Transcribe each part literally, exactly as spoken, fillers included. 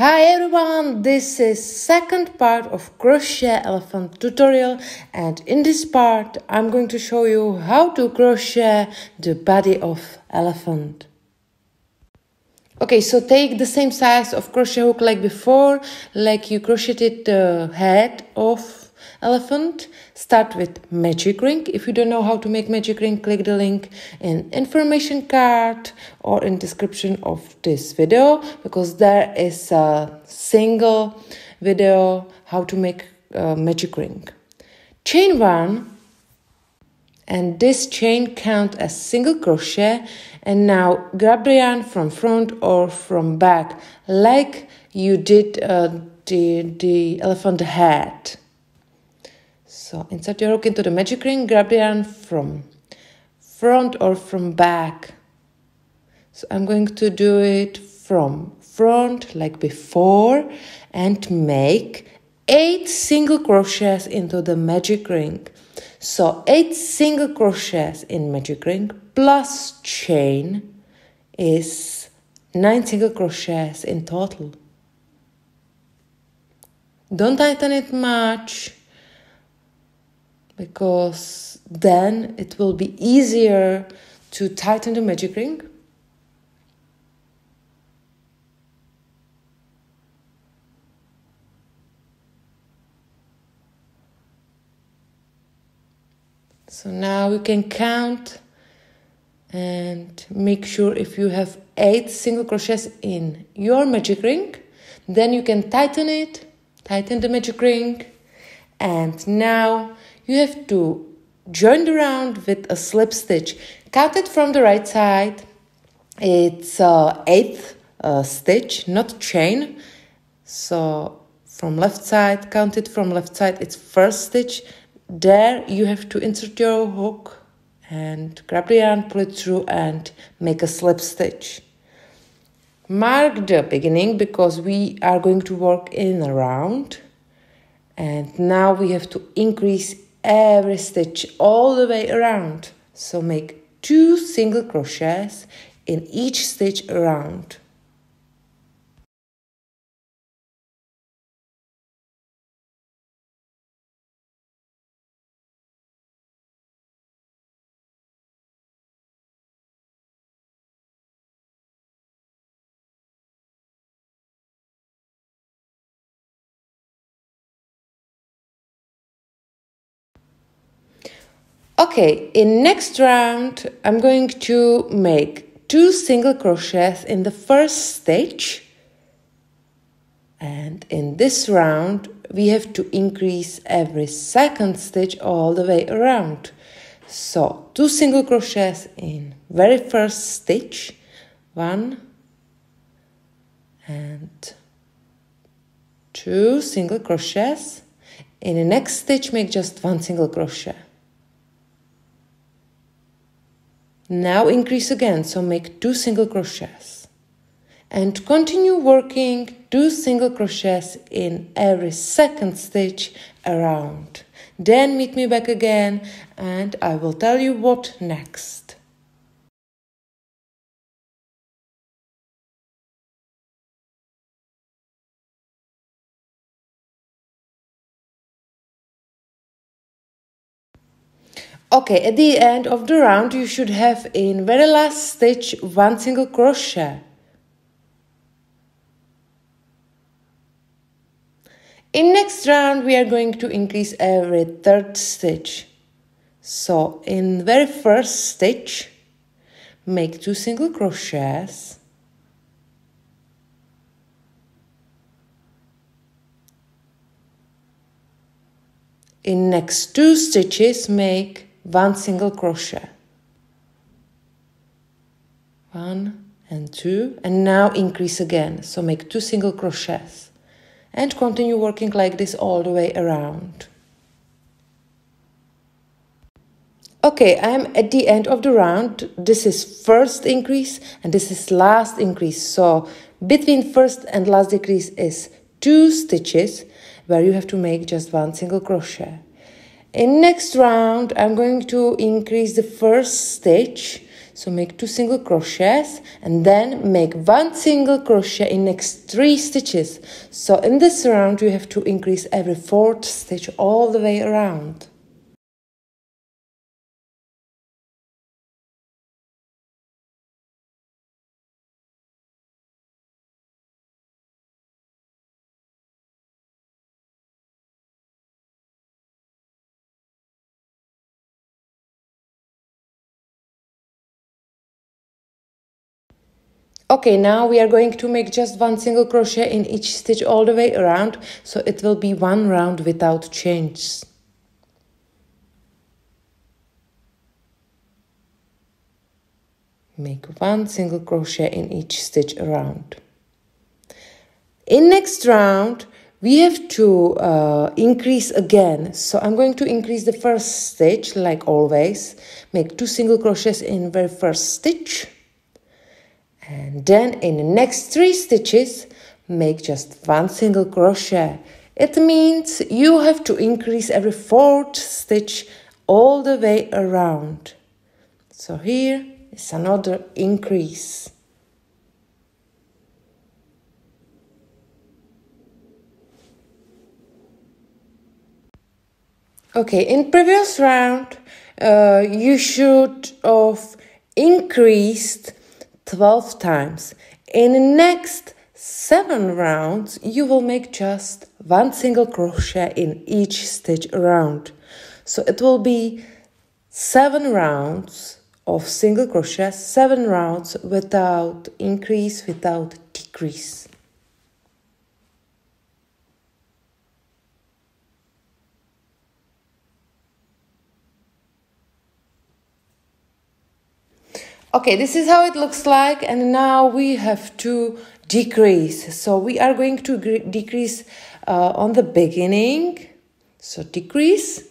Hi everyone, this is second part of crochet elephant tutorial, and in this part I'm going to show you how to crochet the body of elephant. Okay, so take the same size of crochet hook like before, like you crocheted the head of elephant. Start with magic ring. If you don't know how to make magic ring, click the link in information card or in description of this video, because there is a single video how to make a magic ring. Chain one, and this chain count as single crochet. And now grab the yarn from front or from back, like you did uh, the, the elephant head. So insert your hook into the magic ring, grab the yarn from front or from back. So I'm going to do it from front like before and make eight single crochets into the magic ring. So eight single crochets in magic ring plus chain is nine single crochets in total. Don't tighten it much, because then it will be easier to tighten the magic ring. So now you can count and make sure if you have eight single crochets in your magic ring, then you can tighten it, tighten the magic ring. And now you have to join the round with a slip stitch. Count it from the right side. It's uh, eighth uh, stitch, not chain. So from left side, count it from left side. It's first stitch. There you have to insert your hook and grab the yarn, pull it through and make a slip stitch. Mark the beginning because we are going to work in a round. And now we have to increase every stitch all the way around. So make two single crochets in each stitch around. Okay, in next round, I'm going to make two single crochets in the first stitch. And in this round, we have to increase every second stitch all the way around. So, two single crochets in very first stitch. One and two single crochets. In the next stitch, make just one single crochet. Now increase again, so make two single crochets and continue working two single crochets in every second stitch around. Then meet me back again and I will tell you what next. Okay, at the end of the round, you should have in very last stitch one single crochet. In next round, we are going to increase every third stitch. So in very first stitch, make two single crochets. In next two stitches, make one single crochet. One and two, and now increase again. So make two single crochets and continue working like this all the way around. Okay, I am at the end of the round. This is first increase and this is last increase. So between first and last decrease is two stitches where you have to make just one single crochet. In next round, I'm going to increase the first stitch. So make two single crochets and then make one single crochet in next three stitches. So in this round you have to increase every fourth stitch all the way around. Okay, now we are going to make just one single crochet in each stitch all the way around, so it will be one round without changes. Make one single crochet in each stitch around. In next round, we have to uh, increase again. So I'm going to increase the first stitch, like always. Make two single crochets in very first stitch. And then in the next three stitches, make just one single crochet. It means you have to increase every fourth stitch all the way around. So here is another increase. Okay, in previous round, uh, you should have increased twelve times. In the next seven rounds, you will make just one single crochet in each stitch around. So it will be seven rounds of single crochet, seven rounds without increase, without decrease. Okay, this is how it looks like, and now we have to decrease. So we are going to decrease uh, on the beginning. So decrease.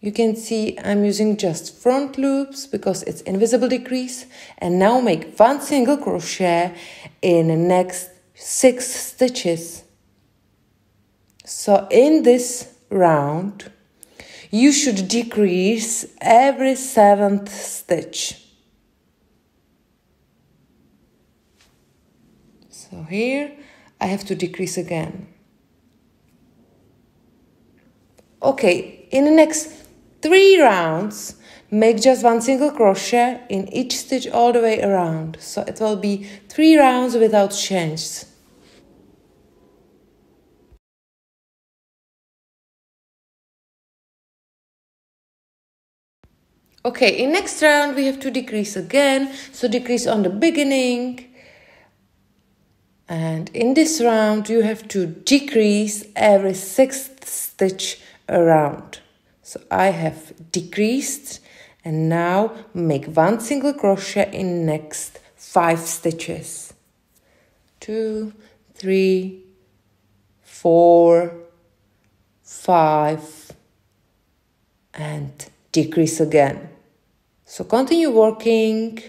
You can see I'm using just front loops because it's invisible decrease. And now make one single crochet in the next six stitches. So in this round, you should decrease every seventh stitch. So here I have to decrease again. Okay, in the next three rounds, make just one single crochet in each stitch all the way around. So it will be three rounds without changes. Okay, in next round we have to decrease again. So decrease on the beginning. And in this round, you have to decrease every sixth stitch around. So I have decreased, and now make one single crochet in next five stitches. Two, three, four, five, and decrease again. So continue working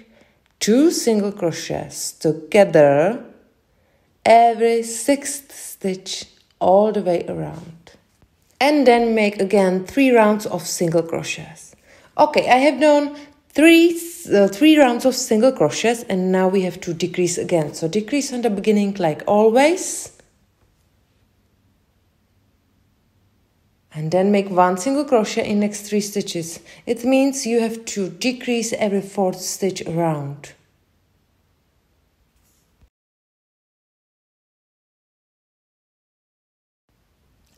two single crochets together every sixth stitch all the way around, and then make again three rounds of single crochets. Okay, I have done three uh, three rounds of single crochets, and now we have to decrease again. So decrease on the beginning like always, and then make one single crochet in next three stitches. It means you have to decrease every fourth stitch around.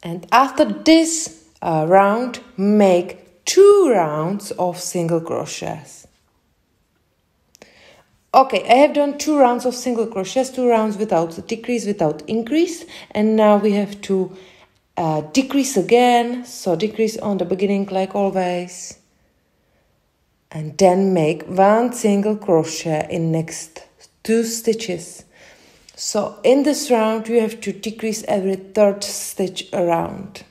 And after this uh, round, make two rounds of single crochets. Okay, I have done two rounds of single crochets, two rounds without decrease, without increase. And now we have to uh, decrease again. So decrease on the beginning like always. And then make one single crochet in next two stitches. So in this round, you have to decrease every third stitch around.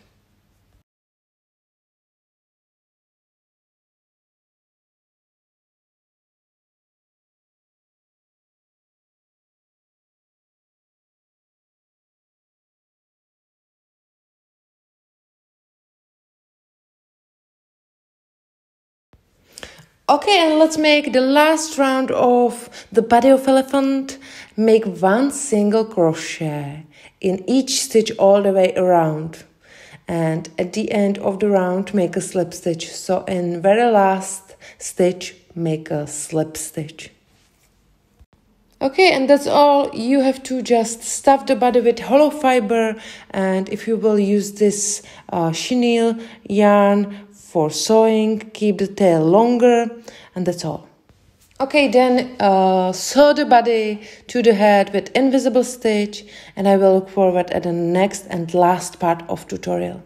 Okay, and let's make the last round of the body of elephant. Make one single crochet in each stitch all the way around. And at the end of the round, make a slip stitch. So in very last stitch, make a slip stitch. Okay, and that's all. You have to just stuff the body with hollow fiber. And if you will use this uh, chenille yarn for sewing, keep the tail longer, and that's all. Okay, then uh, sew the body to the head with invisible stitch, and I will look forward at the next and last part of tutorial.